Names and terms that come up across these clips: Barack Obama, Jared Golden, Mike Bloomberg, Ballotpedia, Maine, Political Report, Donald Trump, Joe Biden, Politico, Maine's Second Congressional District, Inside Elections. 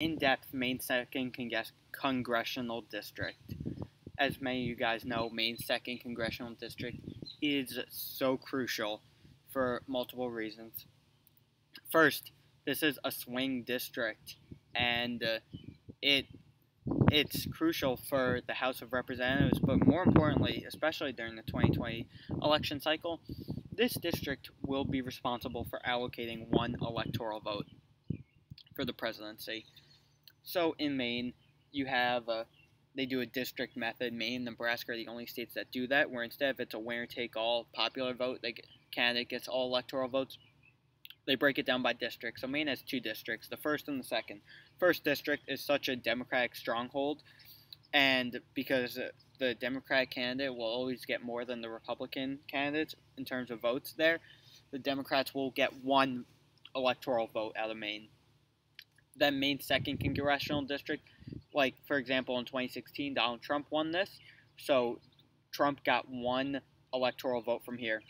in-depth Maine's 2nd Congressional District. As many of you guys know, Maine's 2nd Congressional District is so crucial for multiple reasons. First, this is a swing district, and it's crucial for the House of Representatives, but more importantly, especially during the 2020 election cycle, this district will be responsible for allocating one electoral vote for the presidency. So in Maine, you have they do a district method. Maine and Nebraska are the only states that do that, where instead of it's a winner-take-all popular vote, the candidate gets all electoral votes. They break it down by district. So Maine has two districts, the first and the second. First district is such a Democratic stronghold, and because the Democratic candidate will always get more than the Republican candidates in terms of votes there, the Democrats will get one electoral vote out of Maine. Then Maine's 2nd Congressional District, like for example in 2016, Donald Trump won this, so Trump got one electoral vote from here.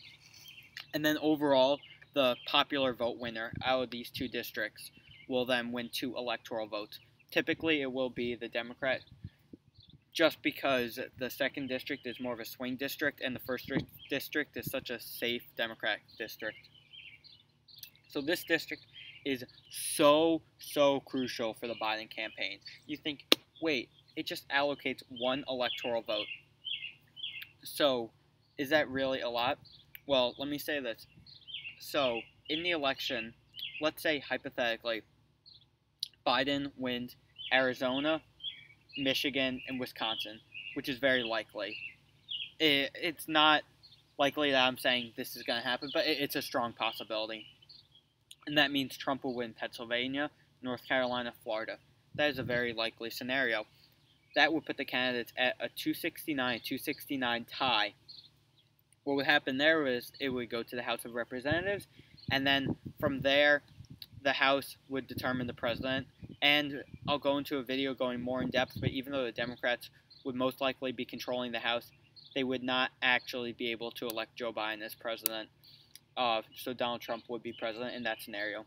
And then overall, the popular vote winner out of these two districts will then win two electoral votes. Typically, it will be the Democrat, just because the second district is more of a swing district and the first district is such a safe Democratic district. So this district is so crucial for the Biden campaign. You think, wait, it just allocates one electoral vote. So is that really a lot? Well, let me say this. So, in the election, let's say hypothetically, Biden wins Arizona, Michigan, and Wisconsin, which is very likely. It's not likely that I'm saying this is going to happen, but it's a strong possibility. And that means Trump will win Pennsylvania, North Carolina, Florida. That is a very likely scenario. That would put the candidates at a 269-269 tie. What would happen there is it would go to the House of Representatives, and then from there, the House would determine the president. And I'll go into a video going more in depth, but even though the Democrats would most likely be controlling the House, they would not actually be able to elect Joe Biden as president. So Donald Trump would be president in that scenario.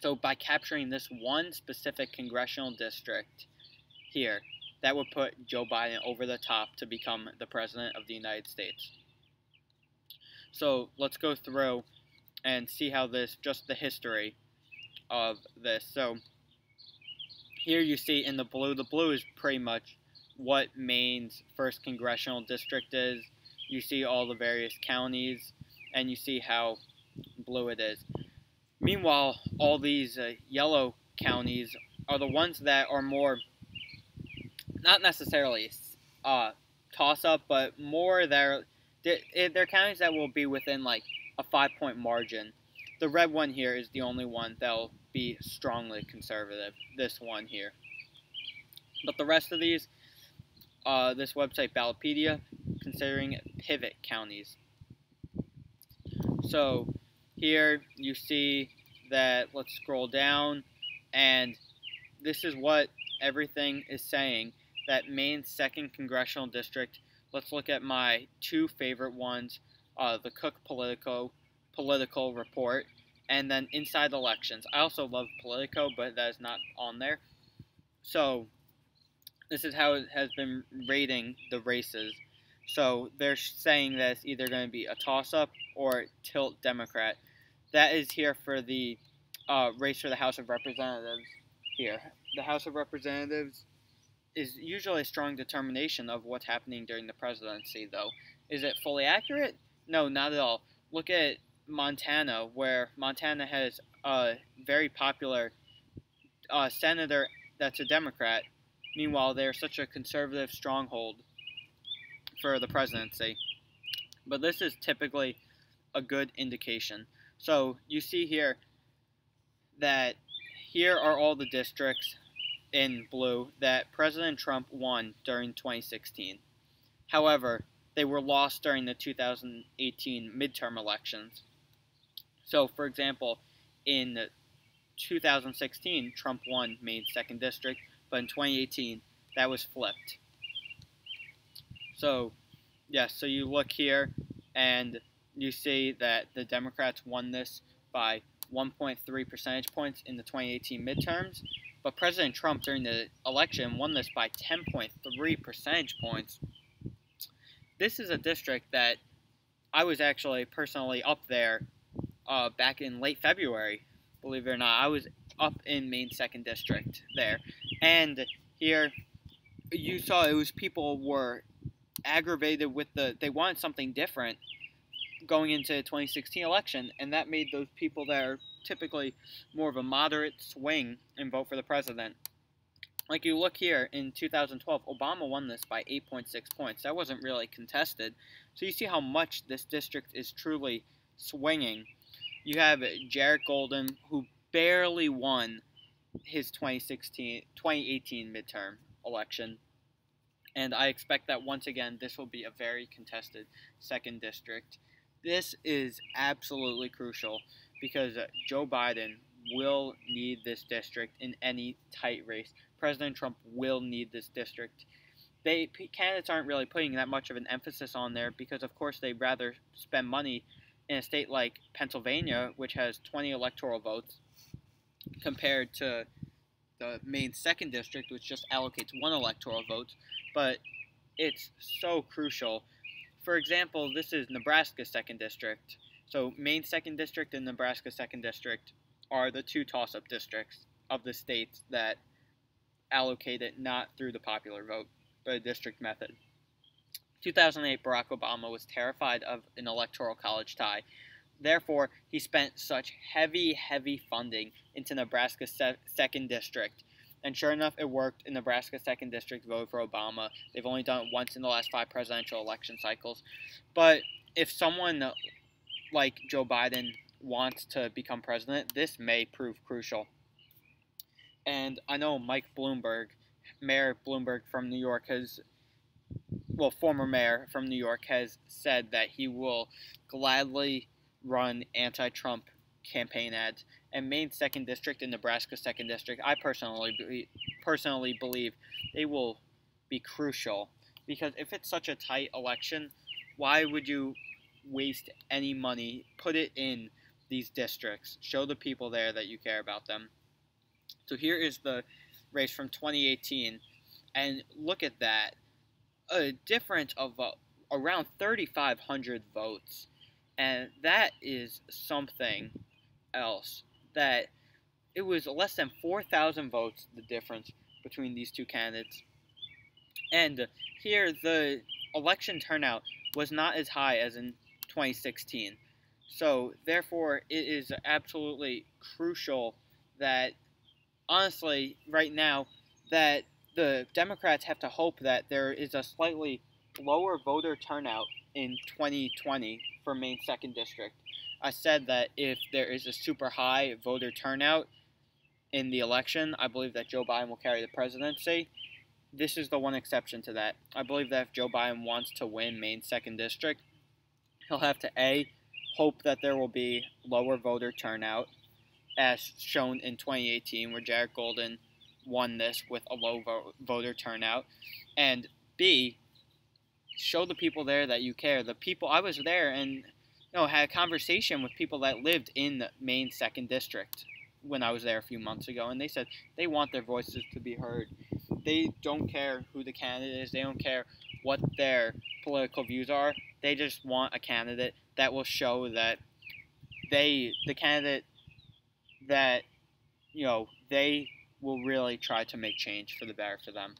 So by capturing this one specific congressional district here, that would put Joe Biden over the top to become the president of the United States. So let's go through and see how this, just the history of this. So here you see in the blue is pretty much what Maine's 1st Congressional District is. You see all the various counties, and you see how blue it is. Meanwhile, all these yellow counties are the ones that are more, not necessarily toss-up, but more there. They're counties that will be within like a 5-point margin. The red one here is the only one that'll be strongly conservative, this one here. But the rest of these, this website Ballotpedia, considering pivot counties. So here you see that, let's scroll down, and this is what everything is saying, that Maine's 2nd Congressional District. Let's look at my two favorite ones, the Cook Political Report, and then Inside Elections. I also love Politico, but that is not on there. So this is how it has been rating the races. So they're saying that it's either going to be a toss-up or tilt Democrat. That is here for the race for the House of Representatives here. The House of Representatives is usually a strong determination of what's happening during the presidency, though. Is it fully accurate? No, not at all. Look at Montana, where Montana has a very popular senator that's a Democrat. Meanwhile, they're such a conservative stronghold for the presidency. But this is typically a good indication. So you see here that here are all the districts in blue that President Trump won during 2016. However, they were lost during the 2018 midterm elections. So, for example, in 2016, Trump won Maine's 2nd District, but in 2018, that was flipped. So, yes, so you look here, and you see that the Democrats won this by 1.3 percentage points in the 2018 midterms, But President Trump during the election won this by 10.3 percentage points. This is a district that I was actually personally up there back in late February, believe it or not. I was up in Maine's 2nd District there. And here you saw it was people were aggravated with they wanted something different going into the 2016 election, and that made those people that are typically more of a moderate swing and vote for the president. Like you look here, in 2012, Obama won this by 8.6 points. That wasn't really contested. So you see how much this district is truly swinging. You have Jared Golden, who barely won his 2018 midterm election. And I expect that once again, this will be a very contested 2nd district. This is absolutely crucial because Joe Biden will need this district in any tight race. President Trump will need this district. Candidates aren't really putting that much of an emphasis on there because, of course, they'd rather spend money in a state like Pennsylvania, which has 20 electoral votes, compared to the Maine's 2nd District, which just allocates 1 electoral vote. But it's so crucial. For example, this is Nebraska's 2nd District. So Maine's 2nd District and Nebraska's 2nd District are the 2 toss-up districts of the states that allocate it not through the popular vote, but a district method. 2008, Barack Obama was terrified of an electoral college tie. Therefore, he spent such heavy, heavy funding into Nebraska's 2nd District. And sure enough, it worked. In Nebraska's 2nd District voted for Obama. They've only done it once in the last 5 presidential election cycles. But if someone like Joe Biden wants to become president, this may prove crucial. And I know Mike Bloomberg, Mayor Bloomberg from New York has... well, former mayor from New York has said that he will gladly run anti-Trump campaign ads. And Maine's 2nd District and Nebraska's 2nd District, I personally believe they will be crucial. Because if it's such a tight election, why would you waste any money? Put it in these districts. Show the people there that you care about them. So here is the race from 2018. And look at that. A difference of around 3,500 votes, and that is something else. That it was less than 4,000 votes the difference between these 2 candidates. And here the election turnout was not as high as in 2016, so therefore it is absolutely crucial that, honestly, right now, that the Democrats have to hope that there is a slightly lower voter turnout in 2020 for Maine's 2nd District. I said that if there is a super high voter turnout in the election, I believe that Joe Biden will carry the presidency. This is the one exception to that. I believe that if Joe Biden wants to win Maine's 2nd District, he'll have to A, hope that there will be lower voter turnout, as shown in 2018 where Jared Golden won this with a low voter turnout, and B, show the people there that you care. The people, I was there and had a conversation with people that lived in the Maine's 2nd District when I was there a few months ago, and they said they want their voices to be heard. They don't care who the candidate is. They don't care what their political views are. They just want a candidate that will show that the candidate that, they will really try to make change for the better for them.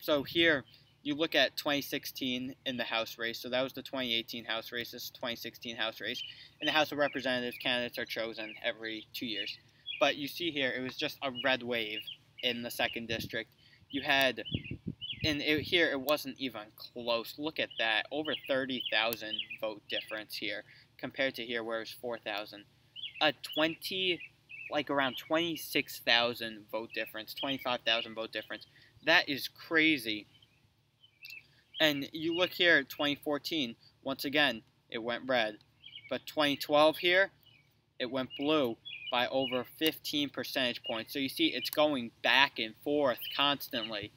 So here, you look at 2016 in the House race. So that was the 2018 House race. This is the 2016 House race. In the House of Representatives, candidates are chosen every 2 years. But you see here, it was just a red wave in the 2nd District. You had, here it wasn't even close. Look at that, over 30,000 vote difference here compared to here where it was 4,000. Around 26,000 vote difference, 25,000 vote difference. That is crazy. And you look here at 2014, once again, it went red. But 2012 here, it went blue by over 15 percentage points. So you see it's going back and forth constantly.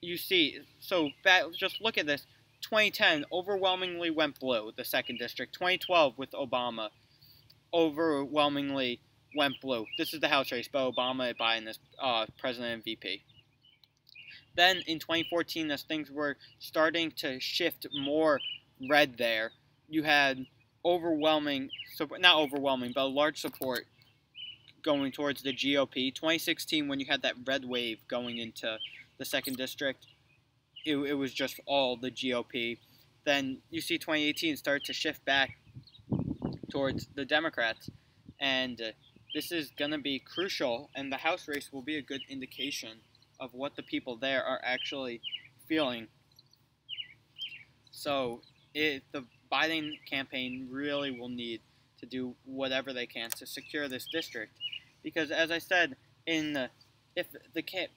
You see, so just look at this. 2010 overwhelmingly went blue, the 2nd District. 2012 with Obama overwhelmingly went blue. This is the House race, but Obama and Biden as president and VP. Then in 2014, as things were starting to shift more red there, you had overwhelming, not overwhelming, but a large support going towards the GOP. 2016, when you had that red wave going into the second district, it was just all the GOP. Then you see 2018 start to shift back towards the Democrats, and this is going to be crucial, and the House race will be a good indication of what the people there are actually feeling. So the Biden campaign really will need to do whatever they can to secure this district, because as I said, if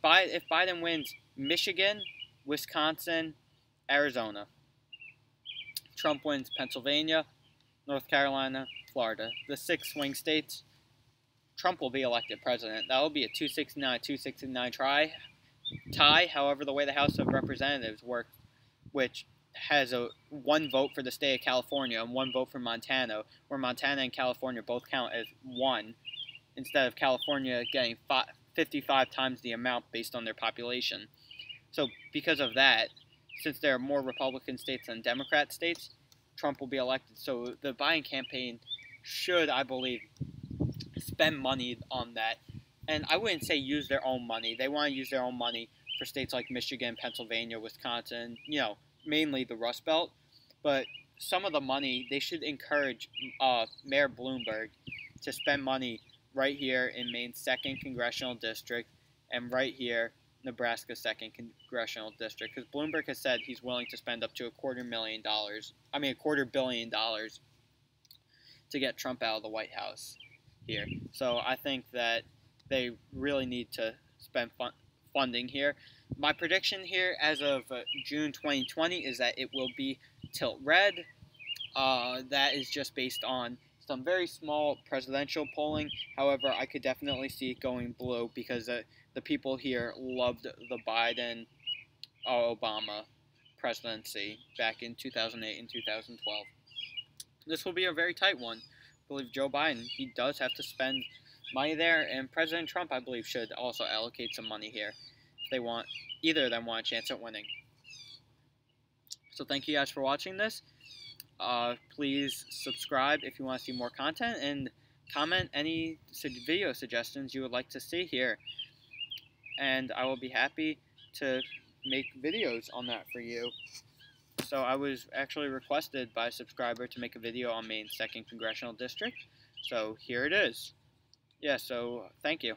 Biden wins Michigan, Wisconsin, Arizona, Trump wins Pennsylvania, North Carolina, Florida, the 6 swing states, Trump will be elected president. That will be a 269-269 tie, however the way the House of Representatives works, which has a 1 vote for the state of California and 1 vote for Montana, where Montana and California both count as 1, instead of California getting 55 times the amount based on their population. So because of that, since there are more Republican states than Democrat states, Trump will be elected. So the Biden campaign should, I believe, spend money on that. And I wouldn't say use their own money. They want to use their own money for states like Michigan, Pennsylvania, Wisconsin, you know, mainly the Rust Belt. But some of the money, they should encourage Mayor Bloomberg to spend money right here in Maine's 2nd Congressional District and right here, Nebraska's 2nd Congressional District, because Bloomberg has said he's willing to spend up to a quarter billion dollars to get Trump out of the White House here. So I think that they really need to spend funding here. My prediction here as of June 2020 is that it will be tilt red. That is just based on some very small presidential polling. However, I could definitely see it going blue because the people here loved the Biden or Obama presidency back in 2008 and 2012. This will be a very tight one. I believe Joe Biden, he does have to spend money there, and President Trump, I believe, should also allocate some money here if they want, either of them want a chance at winning. So thank you guys for watching this. Please subscribe if you want to see more content, and comment any video suggestions you would like to see here. And I will be happy to make videos on that for you. So I was actually requested by a subscriber to make a video on Maine's 2nd Congressional District. So here it is. Yeah, so thank you.